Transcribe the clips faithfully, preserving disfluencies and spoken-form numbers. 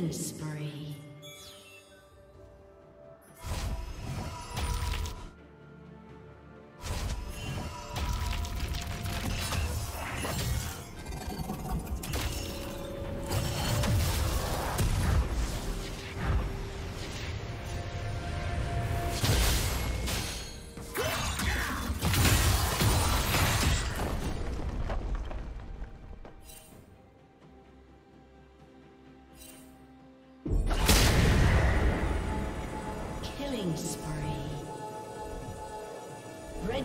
Killing spree. Red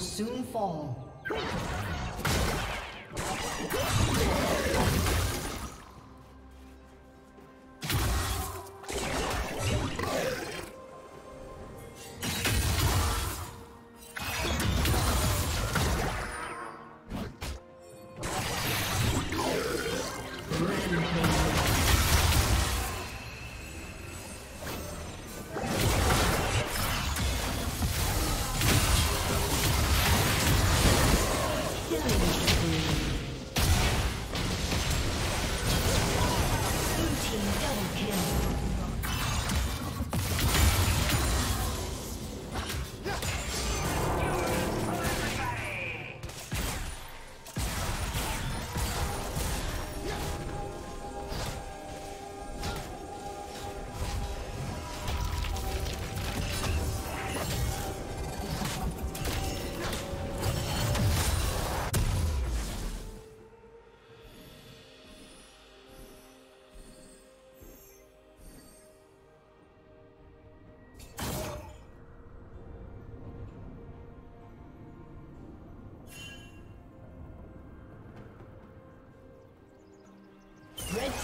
Soon fall.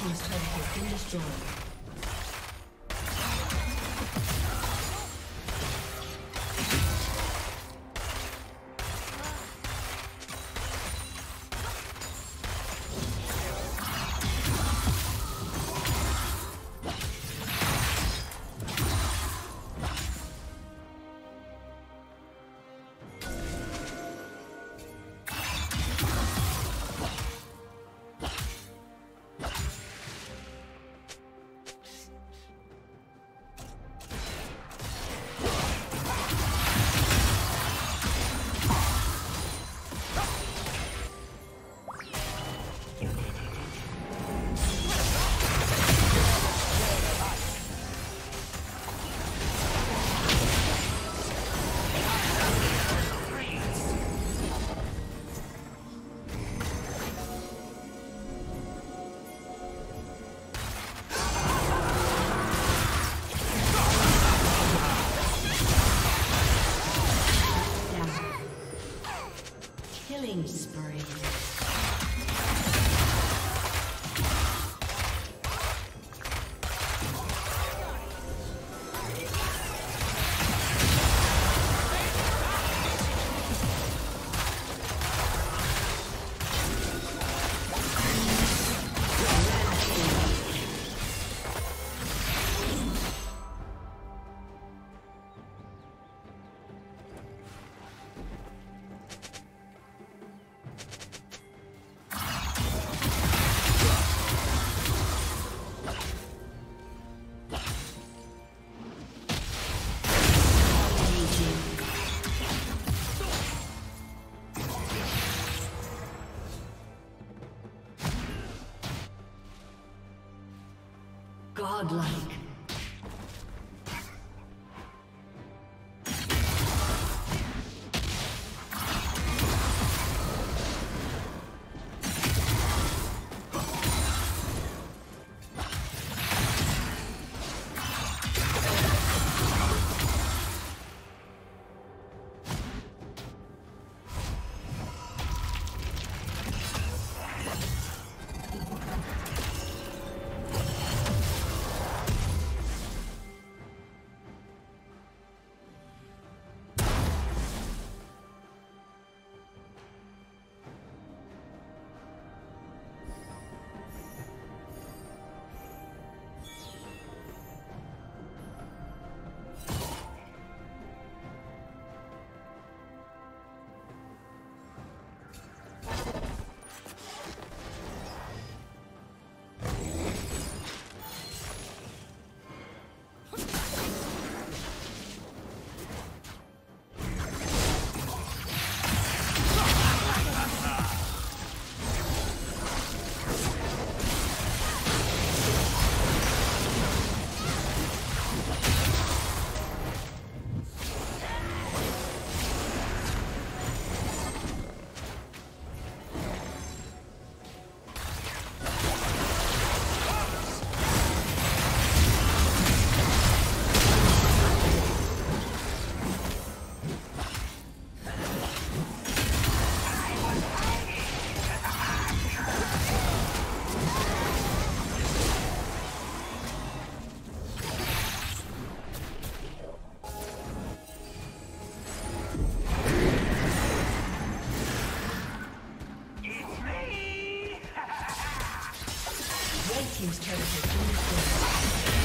Team's turret has been destroyed. godlike. Red team's turret has been destroyed.